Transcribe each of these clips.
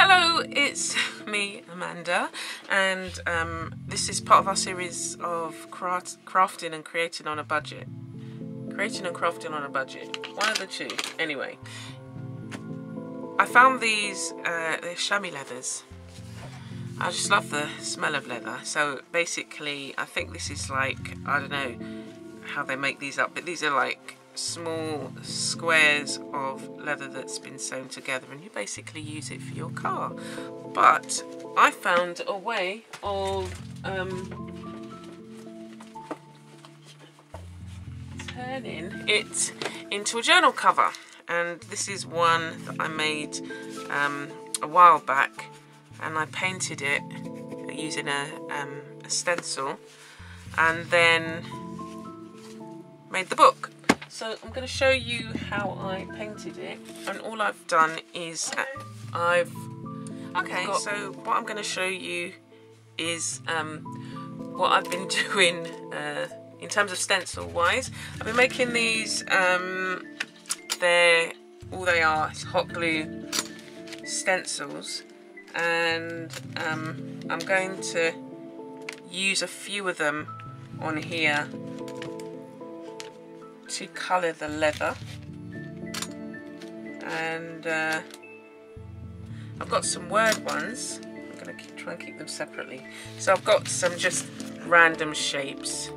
Hello, it's me, Amanda, and this is part of our series of crafting and creating on a budget. Creating and crafting on a budget, one of the two. Anyway, I found these, they're chamois leathers. I just love the smell of leather. So basically, I think this is like, I don't know how they make these up, but these are like small squares of leather that's been sewn together, and you basically use it for your car. But I found a way of turning it into a journal cover, and this is one that I made a while back, and I painted it using a stencil and then made the book. So I'm going to show you how I painted it, and all I've done is so what I'm going to show you is what I've been doing in terms of stencil wise. I've been making these, they're all they are is hot glue stencils, and I'm going to use a few of them on here to colour the leather. And I've got some word ones. I'm going to try and keep them separately. So I've got some just random shapes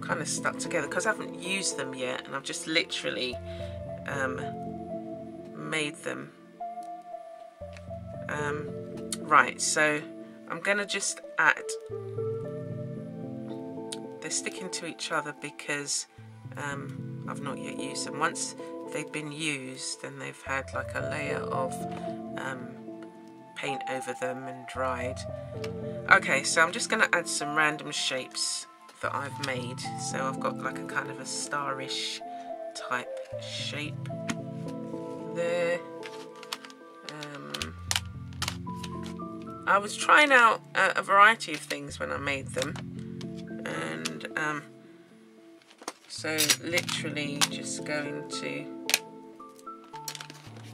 kind of stuck together because I haven't used them yet, and I've just literally made them. Right, so I'm going to just add, sticking to each other because I've not yet used them. Once they've been used, then they've had like a layer of paint over them and dried. Okay, so I'm just going to add some random shapes that I've made. So I've got like a kind of a starish type shape there. I was trying out a variety of things when I made them. So literally just going to,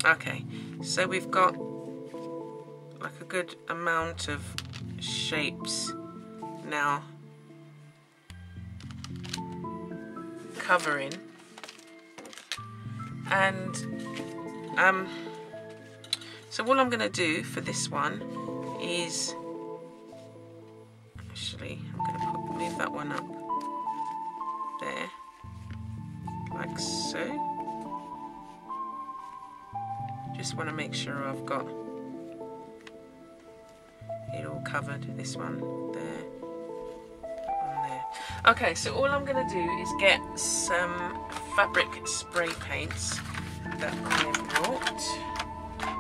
okay, so we've got like a good amount of shapes now covering, and so all I'm going to do for this one is, actually I'm going to move that one up there, like so. Just want to make sure I've got it all covered. This one there, that one there. Okay, so all I'm going to do is get some fabric spray paints that I brought,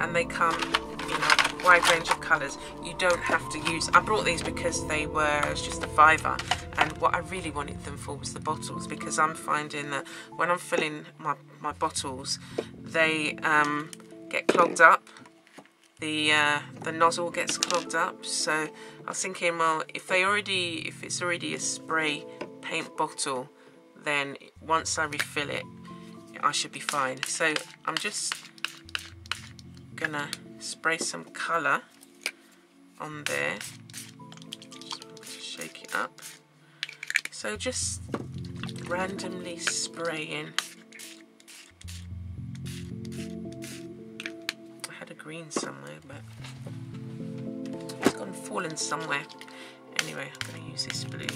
and they come in a wide range of colours. You don't have to use, I brought these because they were, it's just a fiver, and what I really wanted them for was the bottles, because I'm finding that when I'm filling my bottles, they get clogged up, the nozzle gets clogged up. So I was thinking, well, if it's already a spray paint bottle, then once I refill it, I should be fine. So I'm just gonna spray some colour on there, shake it up. So just randomly spraying. I had a green somewhere, but it's gone fallen somewhere. Anyway, I'm going to use this blue.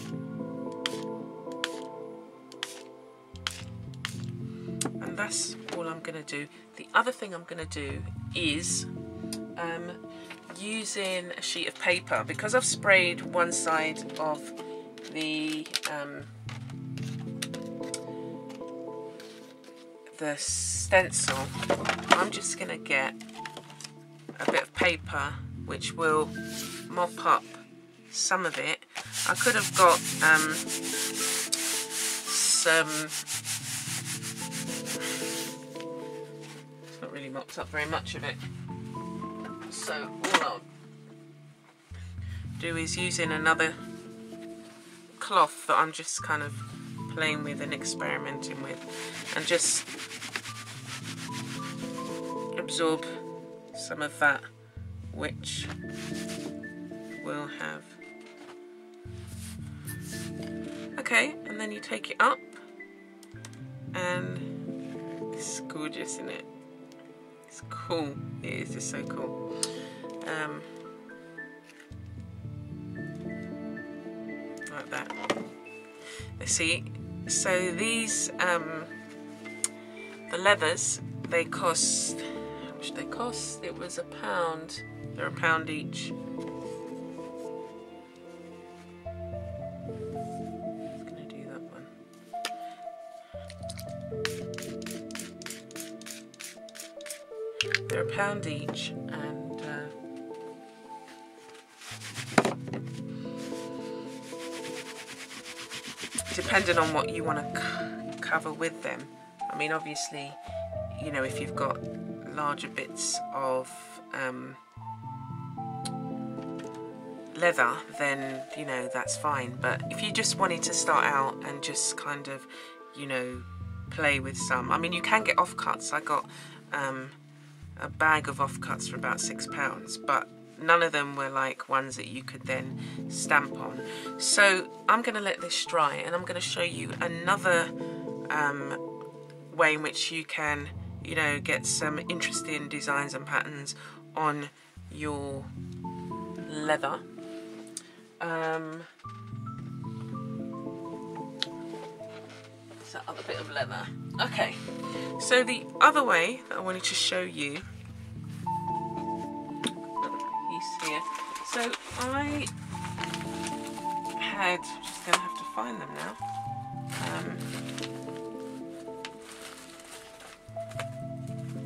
And that's all I'm going to do. The other thing I'm going to do is using a sheet of paper, because I've sprayed one side of the stencil. I'm just going to get a bit of paper which will mop up some of it. I could have got some, it's not really mopped up very much of it. So all I'll do is using another cloth that I'm just kind of playing with and experimenting with, and just absorb some of that, which will have. Okay, and then you take it up, and it's gorgeous, isn't it? It's cool. It is just so cool. Like that. See, so these the leathers, they cost. How much did they cost? It was £1. They're £1 each. They're £1 each, and depending on what you want to cover with them. I mean, obviously, you know, if you've got larger bits of leather, then, you know, that's fine. But if you just wanted to start out and just kind of, you know, play with some, I mean, you can get offcuts. I got a bag of offcuts for about £6, but none of them were like ones that you could then stamp on. So I'm going to let this dry, and I'm going to show you another way in which you can, you know, get some interesting designs and patterns on your leather. That other bit of leather. Okay, so the other way that I wanted to show you, another piece here. So I had, I'm just gonna have to find them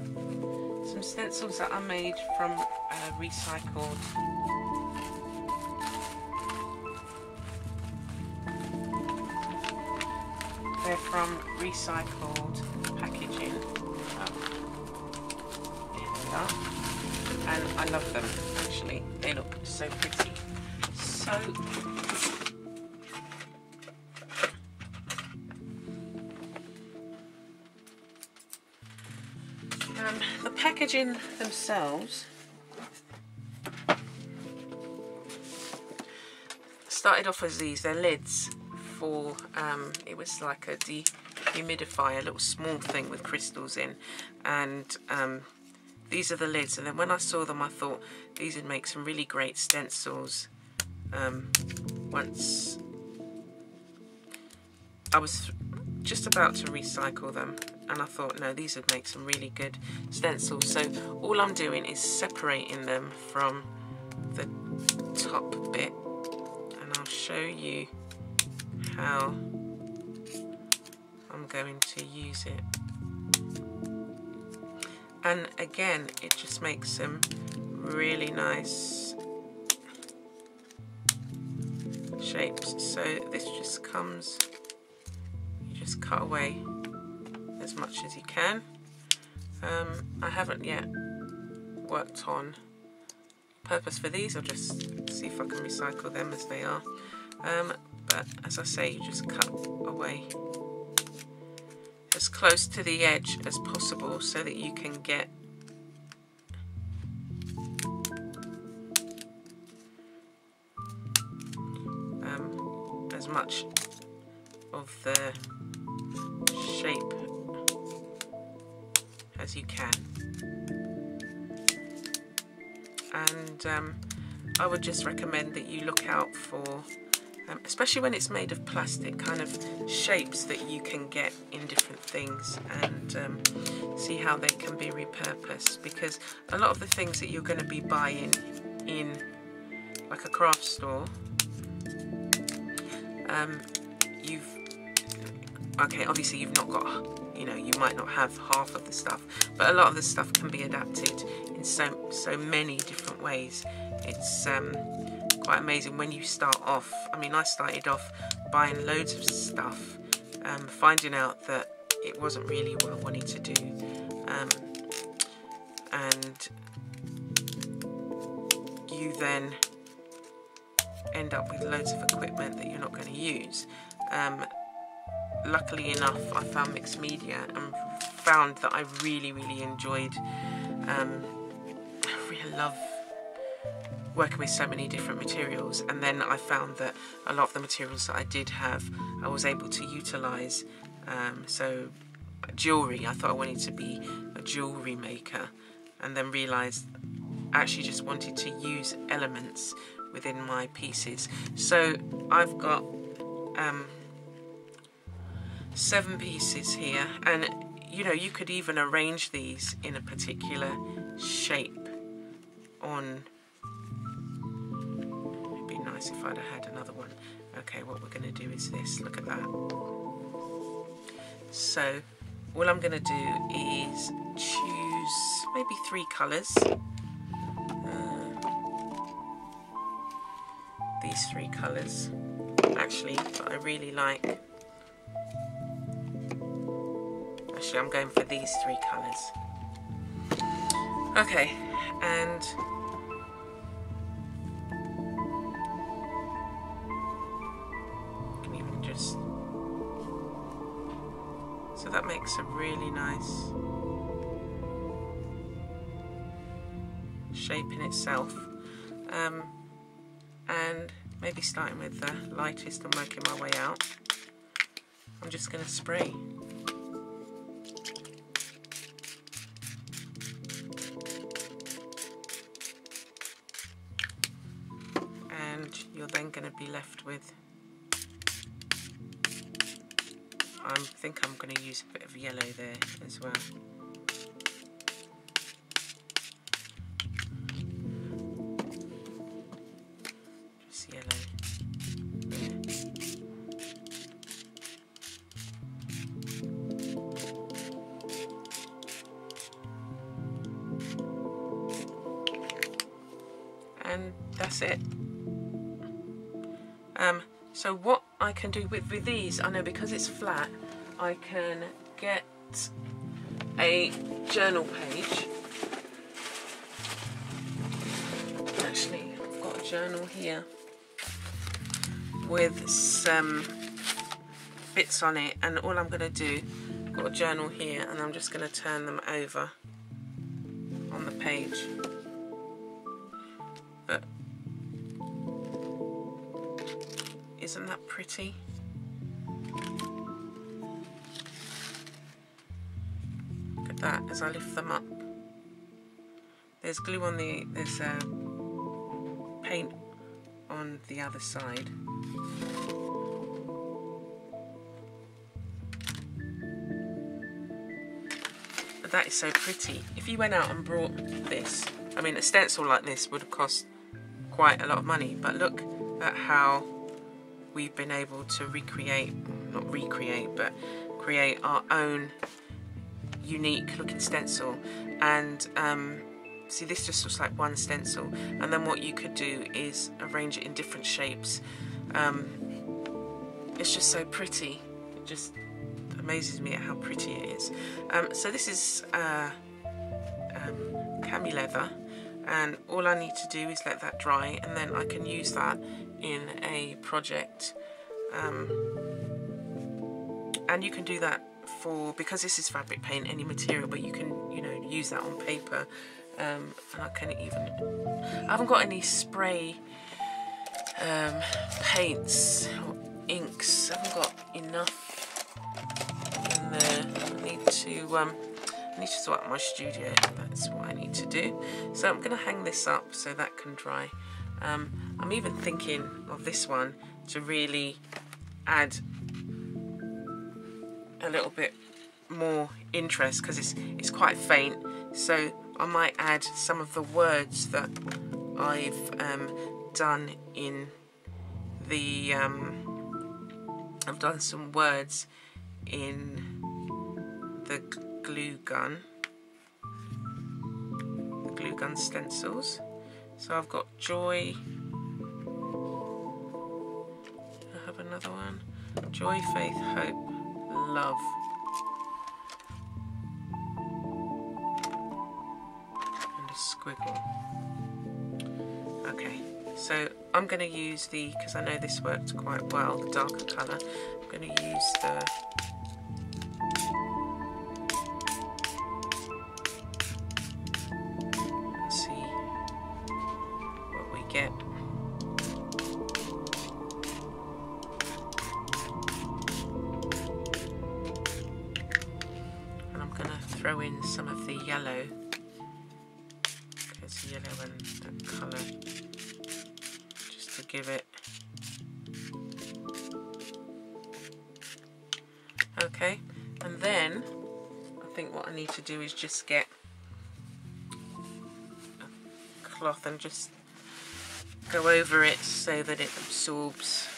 now. Some stencils that I made from recycled. They're from recycled packaging. Oh, and I love them, actually. They look so pretty. So the packaging themselves started off as these, they're lids. For, it was like a dehumidifier, a little small thing with crystals in, and these are the lids. And then when I saw them, I thought these would make some really great stencils. Once I was just about to recycle them, and I thought, no, these would make some really good stencils. So all I'm doing is separating them from the top bit, and I'll show you how I'm going to use it. And again, it just makes some really nice shapes. So this just comes, you just cut away as much as you can. I haven't yet worked on purpose for these. I'll just see if I can recycle them as they are. But as I say, you just cut away as close to the edge as possible so that you can get as much of the shape as you can. And I would just recommend that you look out for, especially when it's made of plastic, kind of shapes that you can get in different things, and see how they can be repurposed, because a lot of the things that you're going to be buying in like a craft store, obviously you've not got, you know, you might not have half of the stuff, but a lot of the stuff can be adapted in so many different ways. It's quite amazing when you start off. I mean, I started off buying loads of stuff, finding out that it wasn't really what I wanted to do, and you then end up with loads of equipment that you're not going to use. Luckily enough, I found mixed media and found that I really enjoyed. I really love working with so many different materials, and then I found that a lot of the materials that I did have I was able to utilise. So jewellery, I thought I wanted to be a jewellery maker, and then realised I actually just wanted to use elements within my pieces. So I've got 7 pieces here, and you know, you could even arrange these in a particular shape on. It'd be nice if I'd had another one. Okay, what we're going to do is this, look at that. So all I'm going to do is choose maybe 3 colours. These 3 colours actually that I really like. Actually, I'm going for these 3 colours. Okay, and can even just, so that makes a really nice shape in itself. And maybe starting with the lightest and working my way out, I'm just going to spray. And you're then going to be left with, I think I'm going to use a bit of yellow there as well. And that's it. So what I can do with these, I know because it's flat, I can get a journal page. Actually, I've got a journal here with some bits on it, and all I'm going to do, I've got a journal here, and I'm just going to turn them over on the page. But isn't that pretty? Look at that as I lift them up. There's glue on the, there's paint on the other side. But that is so pretty. If you went out and brought this, I mean, a stencil like this would have cost quite a lot of money, but look at how we've been able to recreate, not recreate, but create our own unique looking stencil. And see, this just looks like one stencil, and then what you could do is arrange it in different shapes. It's just so pretty, it just amazes me at how pretty it is. So this is cami leather, and all I need to do is let that dry, and then I can use that in a project. And you can do that for, because this is fabric paint, any material, but you can, you know, use that on paper. And I can even, I haven't got any spray paints or inks. I haven't got enough in there. I need to sort out my studio. That's what I need to do. So I'm going to hang this up so that can dry. I'm even thinking of this one to really add a little bit more interest, because it's quite faint. So I might add some of the words that I've done in the. I've done some words in the glue gun. The glue gun stencils. So I've got joy, I have another one, joy, faith, hope, love. And a squiggle. Okay, so I'm going to use the, because I know this worked quite well, the darker colour, I'm going to use the like it. And I'm going to throw in some of the yellow. There's the yellow and that colour, just to give it. Okay, and then I think what I need to do is just get a cloth and just go over it so that it absorbs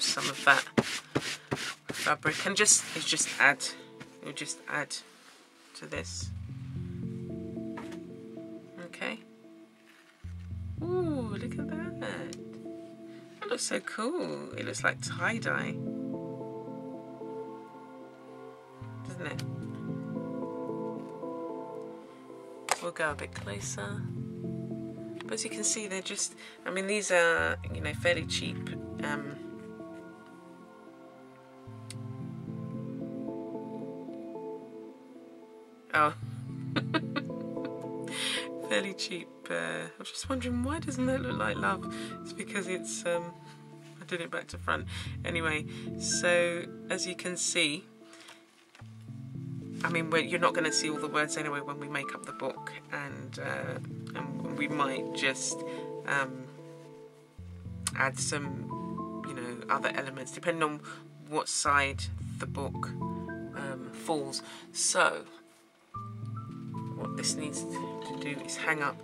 some of that fabric, and it'll just add to this. Okay. Ooh, look at that. That looks so cool. It looks like tie-dye, doesn't it? We'll go a bit closer. But as you can see, they're just, I mean, these are, you know, fairly cheap fairly cheap. I was just wondering, why doesn't that look like love? It's because it's I did it back to front anyway. So as you can see, I mean, you're not going to see all the words anyway when we make up the book, and we might just add some, you know, other elements depending on what side the book falls. So what this needs to do is hang up,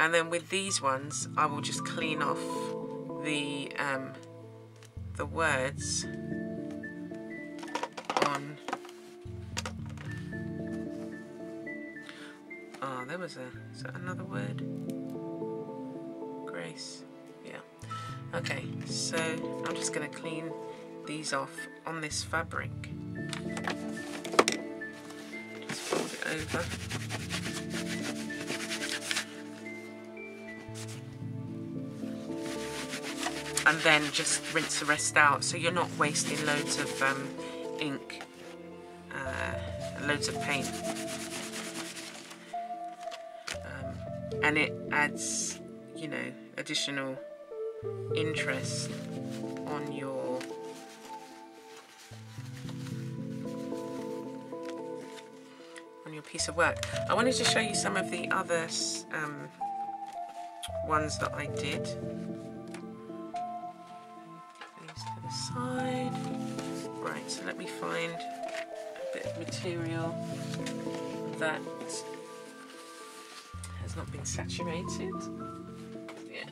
and then with these ones I will just clean off the words on. Oh, there was is that another word? Grace. Yeah. Okay, so I'm just going to clean these off on this fabric. Just fold it over. And then just rinse the rest out, so you're not wasting loads of ink, loads of paint. And it adds, you know, additional interest on your piece of work. I wanted to show you some of the other ones that I did. Side. Right, so let me find a bit of material that has not been saturated. Yeah.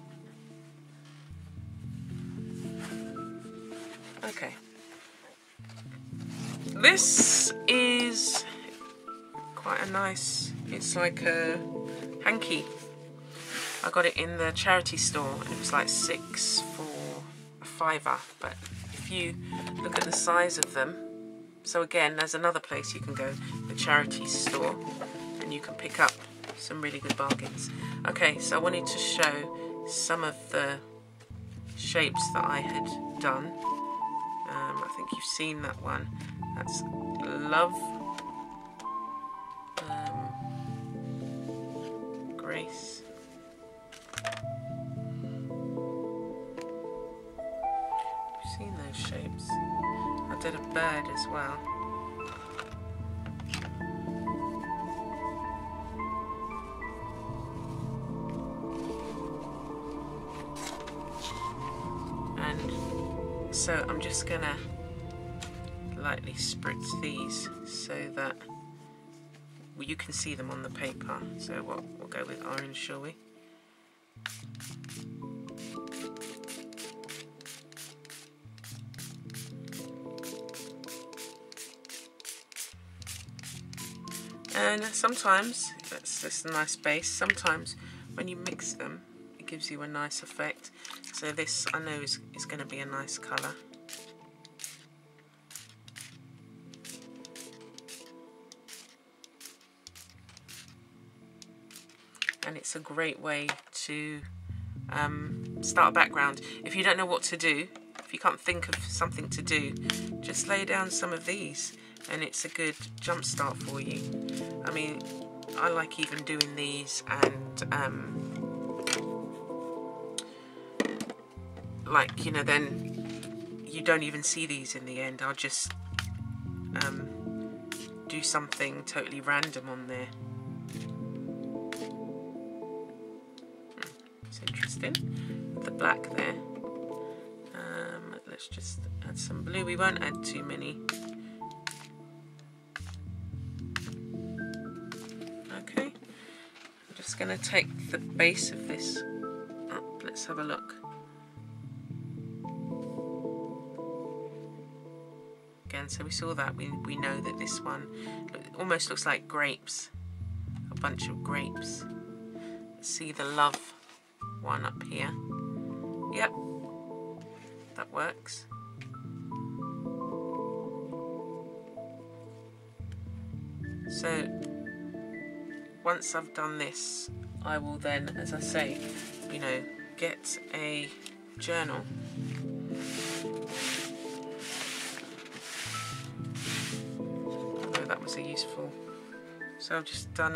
Okay. This is quite a nice, it's like a hanky. I got it in the charity store and it was like 6 for a fiver, but if you look at the size of them, so again, there's another place you can go, the charity store, and you can pick up some really good bargains. Okay, so I wanted to show some of the shapes that I had done. I think you've seen that one. That's love, grace. Seen those shapes. I did a bird as well. And so I'm just gonna lightly spritz these so that you can see them on the paper. So we'll go with orange, shall we? And sometimes, that's just a nice base, sometimes when you mix them it gives you a nice effect. So this I know is going to be a nice colour. And it's a great way to start a background. If you don't know what to do, if you can't think of something to do, just lay down some of these. And it's a good jump start for you. I mean, I like even doing these and like, you know, then you don't even see these in the end. I'll just do something totally random on there. It's interesting, the black there. Let's just add some blue. We won't add too many. Okay, I'm just going to take the base of this up. Let's have a look. Again, so we saw that. We know that this one almost looks like grapes, a bunch of grapes. Let's see the love one up here. Yep, that works. So once I've done this, I will then, as I say, you know, get a journal. Although that was a useful. So I've just done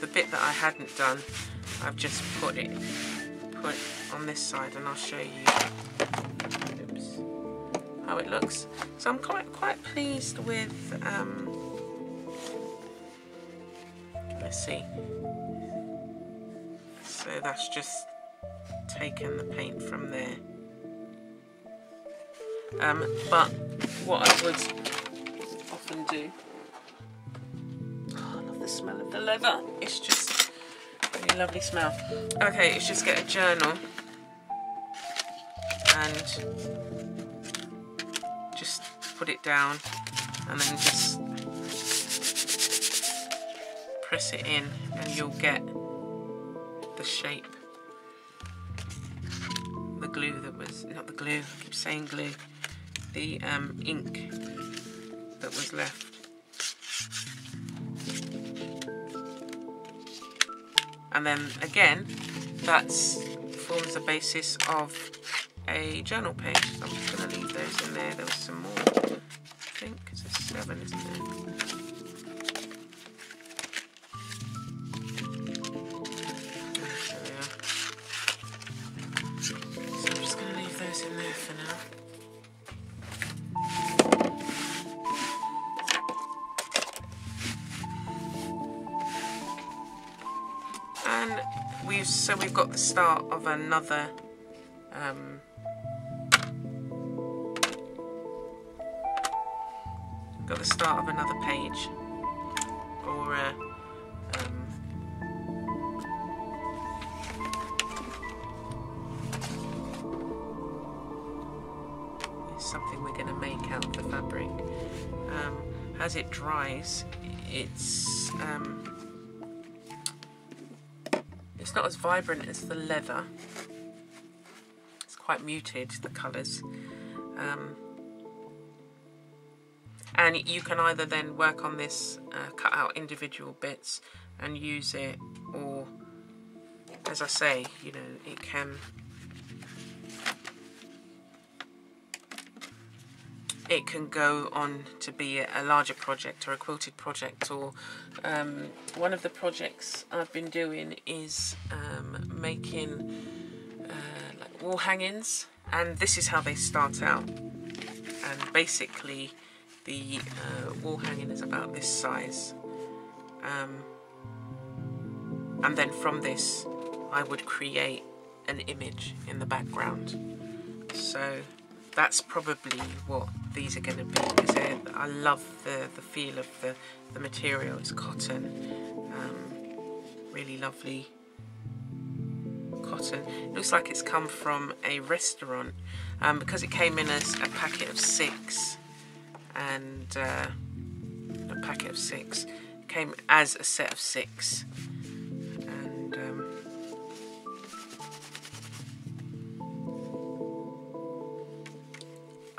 the bit that I hadn't done, I've just put it on this side, and I'll show you, oops, how it looks. So I'm quite pleased with. Let's see. So that's just taken the paint from there. But what I would often do. Oh, I love the smell of the leather. It's just. Really lovely smell. Okay, let's just get a journal and just put it down and then just press it in and you'll get the shape. The glue that was, not the glue, I keep saying glue, the ink that was left. And then again, that forms the basis of a journal page. So I'm just going to leave those in there. There was some more, I think, because there's 7, isn't there? So I'm just going to leave those in there for now. And we've got the start of another page, or something we're going to make out of the fabric. As it dries, it's not as vibrant as the leather. It's quite muted, the colours. And you can either then work on this, cut out individual bits and use it, or, as I say, you know, it can... It can go on to be a larger project or a quilted project, or one of the projects I've been doing is making like wall hangings, and this is how they start out. And basically the wall hanging is about this size, and then from this I would create an image in the background. So that's probably what these are going to be, because I love the feel of the material. It's cotton, really lovely cotton. It looks like it's come from a restaurant, because it came in as a packet of 6, and a packet of 6 came as a set of 6.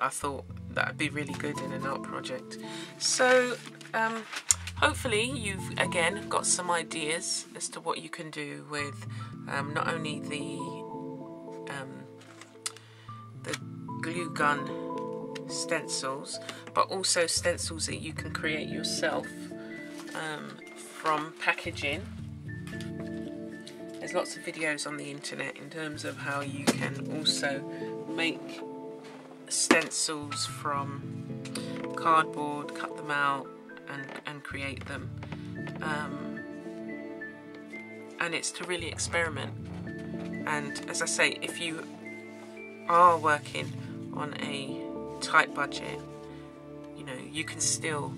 I thought that would be really good in an art project. So hopefully you've again got some ideas as to what you can do with not only the glue gun stencils, but also stencils that you can create yourself from packaging. There's lots of videos on the internet in terms of how you can also make stencils from cardboard, cut them out and create them. And it's to really experiment. And as I say, if you are working on a tight budget, you know, you can still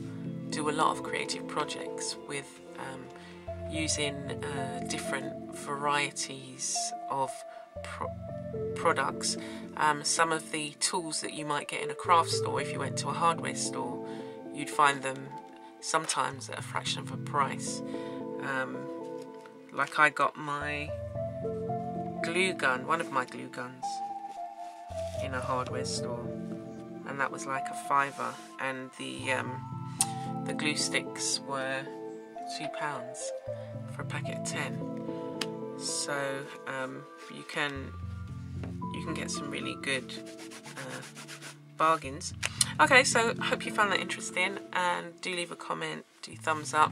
do a lot of creative projects with using different varieties of products. Some of the tools that you might get in a craft store, if you went to a hardware store, you'd find them sometimes at a fraction of a price. Like I got my glue gun, one of my glue guns, in a hardware store, and that was like a £5, and the glue sticks were £2 for a packet of 10. So you can get some really good bargains. Okay, so I hope you found that interesting, and do leave a comment, do thumbs up,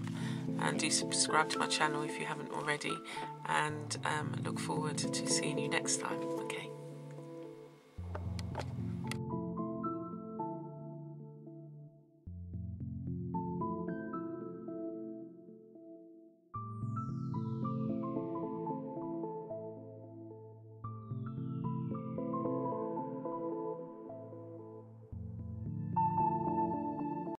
and do subscribe to my channel if you haven't already, and look forward to seeing you next time. Okay.